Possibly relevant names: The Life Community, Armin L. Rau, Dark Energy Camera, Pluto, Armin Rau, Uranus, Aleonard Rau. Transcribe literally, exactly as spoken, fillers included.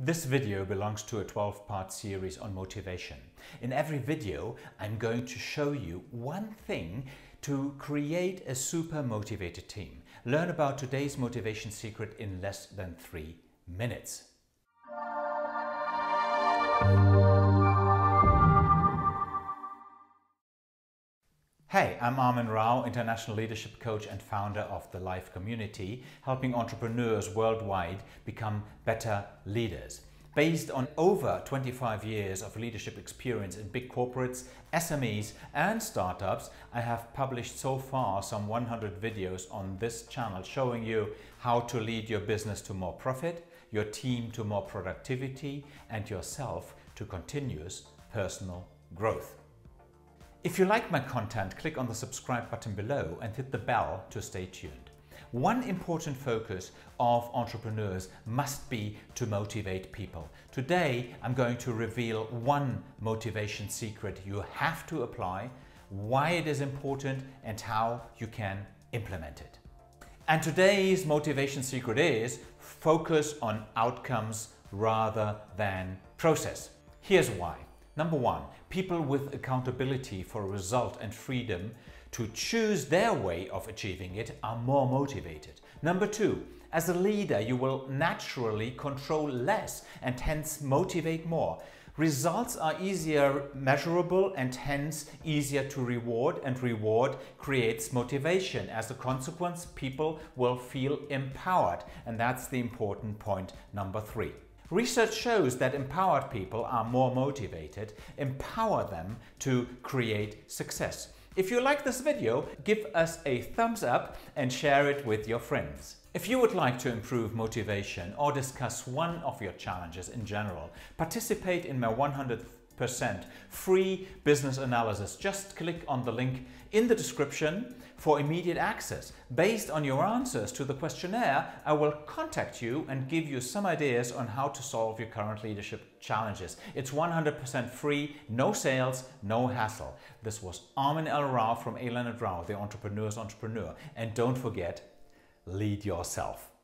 This video belongs to a twelve-part series on motivation. In every video, I'm going to show you one thing to create a super motivated team. Learn about today's motivation secret in less than three minutes. Hey, I'm Armin Rau, international leadership coach and founder of The Life Community, helping entrepreneurs worldwide become better leaders. Based on over twenty-five years of leadership experience in big corporates, S M Es and startups, I have published so far some one hundred videos on this channel showing you how to lead your business to more profit, your team to more productivity, and yourself to continuous personal growth. If you like my content, click on the subscribe button below and hit the bell to stay tuned. One important focus of entrepreneurs must be to motivate people. Today, I'm going to reveal one motivation secret you have to apply, why it is important, and how you can implement it. And today's motivation secret is focus on outcomes rather than process. Here's why. Number one, people with accountability for result and freedom to choose their way of achieving it are more motivated. Number two, as a leader, you will naturally control less and hence motivate more. Results are easier measurable and hence easier to reward, and reward creates motivation. As a consequence, people will feel empowered, and that's the important point number three. Research shows that empowered people are more motivated. Empower them to create success. If you like this video, give us a thumbs up and share it with your friends. If you would like to improve motivation or discuss one of your challenges in general, participate in my one hundred percent free business analysis. Just click on the link in the description for immediate access. Based on your answers to the questionnaire, I will contact you and give you some ideas on how to solve your current leadership challenges. It's one hundred percent free, no sales, no hassle. This was Armin L. Rau from Aleonard Rau, the entrepreneur's entrepreneur. And don't forget, lead yourself.